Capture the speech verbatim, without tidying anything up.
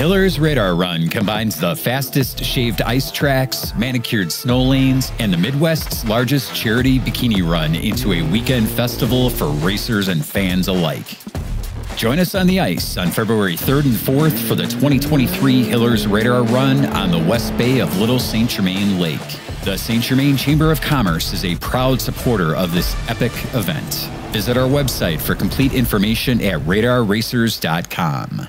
Hiller's Radar Run combines the fastest shaved ice tracks, manicured snow lanes, and the Midwest's largest charity bikini run into a weekend festival for racers and fans alike. Join us on the ice on February third and fourth for the twenty twenty-three Hiller's Radar Run on the West Bay of Little Saint Germain Lake. The Saint Germain Chamber of Commerce is a proud supporter of this epic event. Visit our website for complete information at radar racers dot com.